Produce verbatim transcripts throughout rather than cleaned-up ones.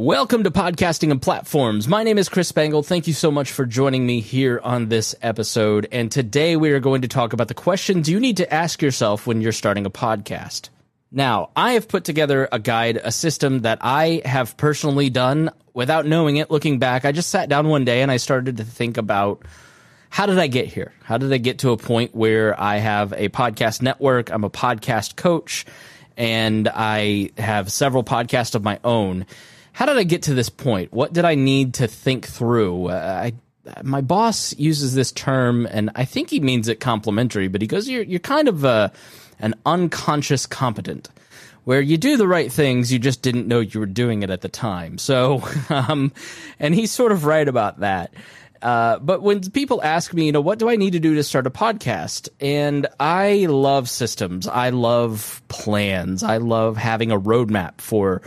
Welcome to Podcasting and Platforms. My name is Chris Spangle. Thank you so much for joining me here on this episode. And today we are going to talk about the questions you need to ask yourself when you're starting a podcast. Now, I have put together a guide, a system that I have personally done without knowing it. Looking back, I just sat down one day and I started to think about, how did I get here? How did I get to a point where I have a podcast network? I'm a podcast coach and I have several podcasts of my own. How did I get to this point? What did I need to think through? Uh, I, my boss uses this term, and I think he means it complimentary, but he goes, you're, you're kind of a, an unconscious competent, where you do the right things, you just didn't know you were doing it at the time. So, um, and he's sort of right about that. Uh, but when people ask me, you know, what do I need to do to start a podcast? And I love systems. I love plans. I love having a roadmap for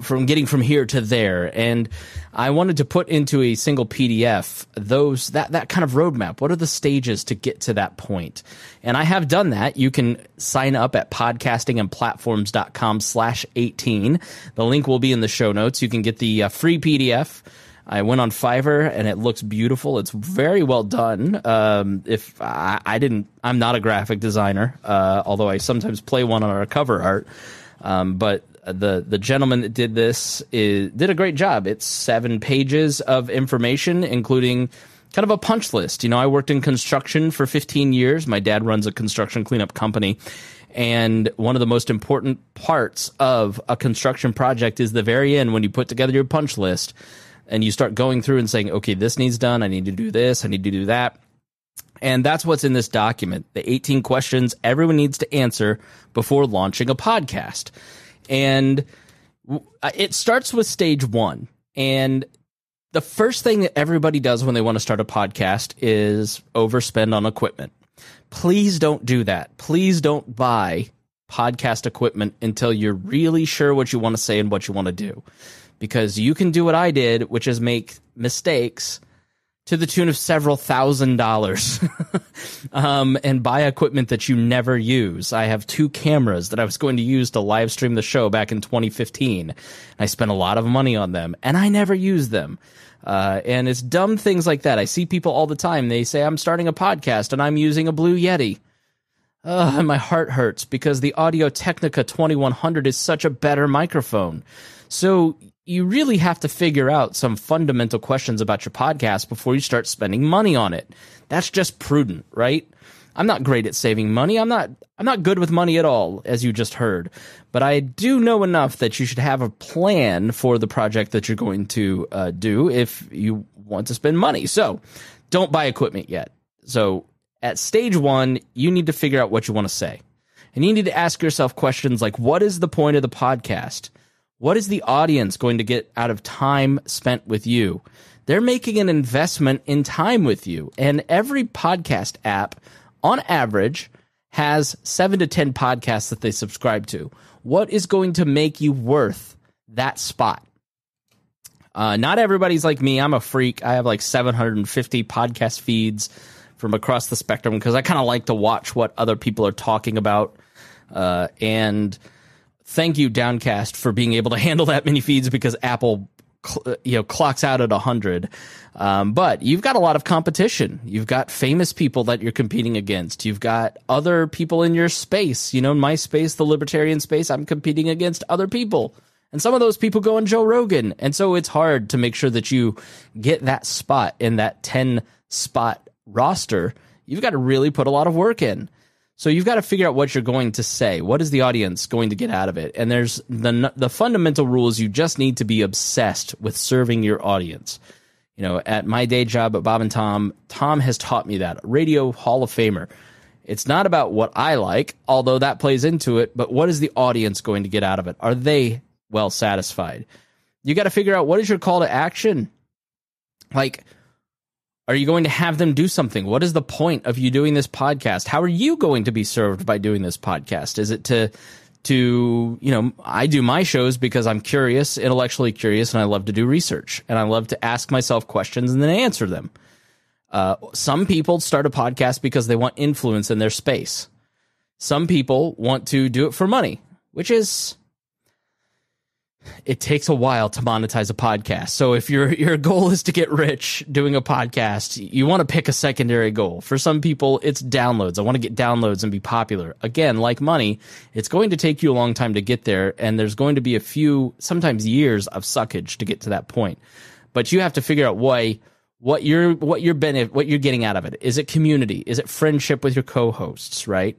from getting from here to there. And I wanted to put into a single P D F those that, that kind of roadmap. What are the stages to get to that point? And I have done that. You can sign up at podcasting and platforms dot com slash eighteen. The link will be in the show notes. You can get the uh, free P D F. I went on Fiverr and it looks beautiful. It's very well done. Um, if I, I didn't, I'm not a graphic designer, uh, although I sometimes play one on our cover art. Um, but the the gentleman that did this is, did a great job. It's seven pages of information, including kind of a punch list. You know, I worked in construction for fifteen years. My dad runs a construction cleanup company. And one of the most important parts of a construction project is the very end when you put together your punch list and you start going through and saying, okay, this needs done. I need to do this. I need to do that. And that's what's in this document, the eighteen questions everyone needs to answer before launching a podcast. And it starts with stage one. And the first thing that everybody does when they want to start a podcast is overspend on equipment. Please don't do that. Please don't buy podcast equipment until you're really sure what you want to say and what you want to do. Because you can do what I did, which is make mistakes to the tune of several thousand dollars um, and buy equipment that you never use. I have two cameras that I was going to use to live stream the show back in twenty fifteen. I spent a lot of money on them, and I never used them. Uh, and it's dumb things like that. I see people all the time. They say, I'm starting a podcast, and I'm using a Blue Yeti. Ugh, and my heart hurts because the Audio-Technica twenty-one hundred is such a better microphone. So you really have to figure out some fundamental questions about your podcast before you start spending money on it. That's just prudent, right? I'm not great at saving money. I'm not I'm not good with money at all, as you just heard. But I do know enough that you should have a plan for the project that you're going to uh, do if you want to spend money. So don't buy equipment yet. So at stage one, you need to figure out what you want to say. And you need to ask yourself questions like, what is the point of the podcast? What is the audience going to get out of time spent with you? They're making an investment in time with you. And every podcast app, on average, has seven to ten podcasts that they subscribe to. What is going to make you worth that spot? Uh, not everybody's like me. I'm a freak. I have like seven hundred fifty podcast feeds from across the spectrum because I kind of like to watch what other people are talking about. Uh, and... Thank you, Downcast, for being able to handle that many feeds because Apple, you know, clocks out at one hundred. Um, but you've got a lot of competition. You've got famous people that you're competing against. You've got other people in your space. You know, in my space, the libertarian space, I'm competing against other people. And some of those people go on Joe Rogan. And so it's hard to make sure that you get that spot in that ten-spot roster. You've got to really put a lot of work in. So you've got to figure out what you're going to say. What is the audience going to get out of it? And there's the the fundamental rules. You just need to be obsessed with serving your audience. You know, at my day job at Bob and Tom, Tom has taught me that. Radio Hall of Famer. It's not about what I like, although that plays into it, but what is the audience going to get out of it? Are they well satisfied? You got to figure out, what is your call to action? Like, are you going to have them do something? What is the point of you doing this podcast? How are you going to be served by doing this podcast? Is it to, to, you know, I do my shows because I'm curious, intellectually curious, and I love to do research, and I love to ask myself questions and then answer them. Uh, some people start a podcast because they want influence in their space. Some people want to do it for money, which is it takes a while to monetize a podcast. So if your your goal is to get rich doing a podcast, you want to pick a secondary goal. For some people, it's downloads. I want to get downloads and be popular. Again, like money, it's going to take you a long time to get there, and there's going to be a few, sometimes years of suckage to get to that point. But you have to figure out why, what you're what you're benefit, what you're getting out of it. Is it community? Is it friendship with your co-hosts, right?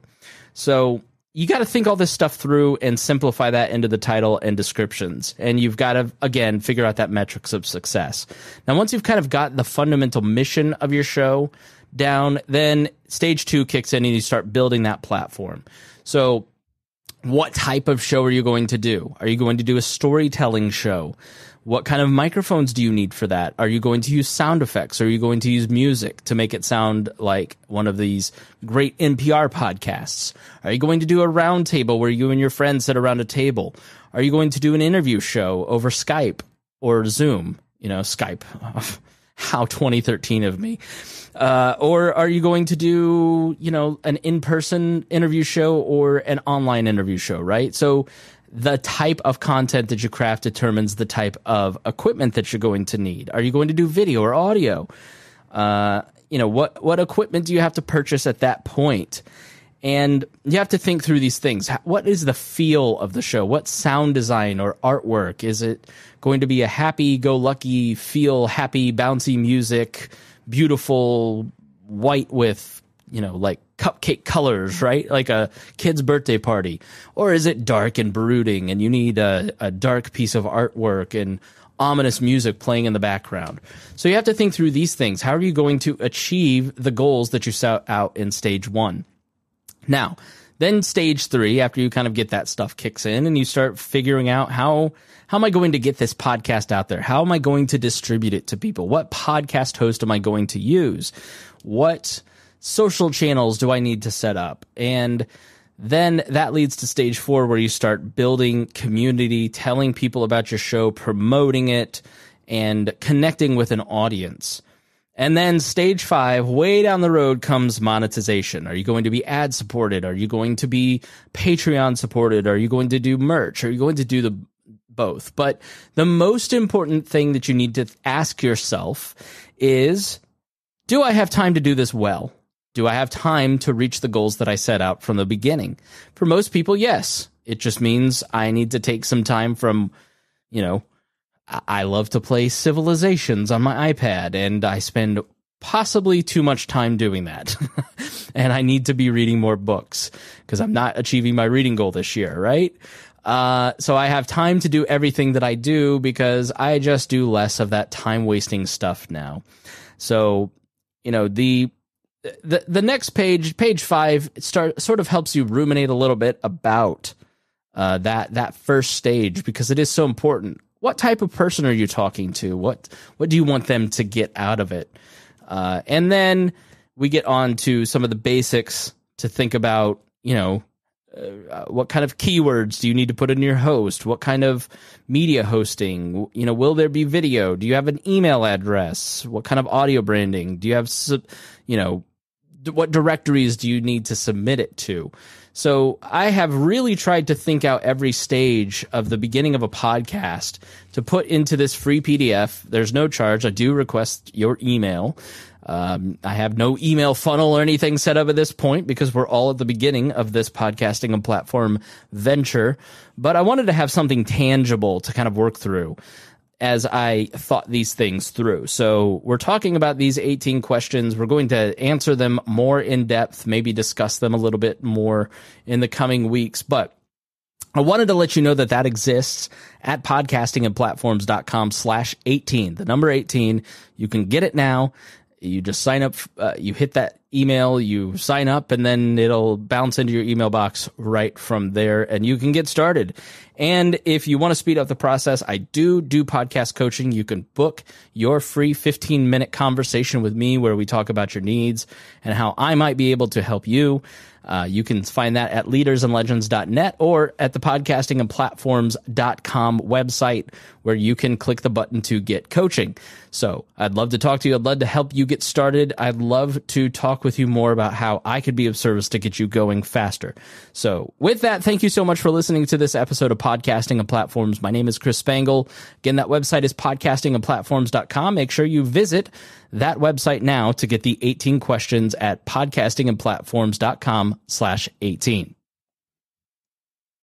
So you got to think all this stuff through and simplify that into the title and descriptions. And you've got to, again, figure out that metrics of success. Now, once you've kind of got the fundamental mission of your show down, then stage two kicks in and you start building that platform. So what type of show are you going to do? Are you going to do a storytelling show? What kind of microphones do you need for that? Are you going to use sound effects? Are you going to use music to make it sound like one of these great N P R podcasts? Are you going to do a round table where you and your friends sit around a table? Are you going to do an interview show over Skype or Zoom? You know, Skype. How twenty thirteen of me. Uh, or are you going to do, you know, an in-person interview show or an online interview show, right? So the type of content that you craft determines the type of equipment that you're going to need. Are you going to do video or audio? Uh, you know, what, what equipment do you have to purchase at that point? And you have to think through these things. What is the feel of the show? What sound design or artwork? Is it going to be a happy-go-lucky, feel happy, bouncy music, beautiful, white with, you know, like cupcake colors, right? Like a kid's birthday party. Or is it dark and brooding and you need a, a dark piece of artwork and ominous music playing in the background? So you have to think through these things. How are you going to achieve the goals that you set out in stage one? Now, then stage three, after you kind of get that stuff kicks in and you start figuring out how, how am I going to get this podcast out there? How am I going to distribute it to people? What podcast host am I going to use? What social channels do I need to set up? And then that leads to stage four, where you start building community, telling people about your show, promoting it, and connecting with an audience. And then stage five, way down the road, comes monetization. Are you going to be ad supported? Are you going to be Patreon supported? Are you going to do merch? Are you going to do the both? But the most important thing that you need to ask yourself is, do I have time to do this well? Do I have time to reach the goals that I set out from the beginning? For most people, yes. It just means I need to take some time from, you know, I love to play Civilizations on my iPad, and I spend possibly too much time doing that. And I need to be reading more books because I'm not achieving my reading goal this year, right? Uh, so I have time to do everything that I do because I just do less of that time-wasting stuff now. So, you know, the... The the next page, page five, it start, sort of helps you ruminate a little bit about uh, that that first stage, because it is so important. What type of person are you talking to? What what do you want them to get out of it? Uh, and then we get on to some of the basics to think about, you know, uh, what kind of keywords do you need to put in your host? What kind of media hosting? You know, will there be video? Do you have an email address? What kind of audio branding? Do you have, you know, what directories do you need to submit it to? So I have really tried to think out every stage of the beginning of a podcast to put into this free P D F. There's no charge. I do request your email. Um, I have no email funnel or anything set up at this point because we're all at the beginning of this podcasting and platform venture. But I wanted to have something tangible to kind of work through as I thought these things through. So we're talking about these eighteen questions. We're going to answer them more in depth, maybe discuss them a little bit more in the coming weeks. But I wanted to let you know that that exists at podcastingandplatforms.com slash 18, the number eighteen. You can get it now. You just sign up, uh, you hit that email, you sign up, and then it'll bounce into your email box right from there, and you can get started. And if you want to speed up the process, I do do podcast coaching. You can book your free fifteen-minute conversation with me where we talk about your needs and how I might be able to help you. Uh, you can find that at leaders and legends dot net or at the podcasting and platforms dot com website, where you can click the button to get coaching. So I'd love to talk to you. I'd love to help you get started. I'd love to talk talk with you more about how I could be of service to get you going faster. So with that, thank you so much for listening to this episode of Podcasting and Platforms. My name is Chris Spangle. Again, that website is podcasting and platforms dot com. Make sure you visit that website now to get the eighteen questions at podcasting and platforms dot com slash eighteen.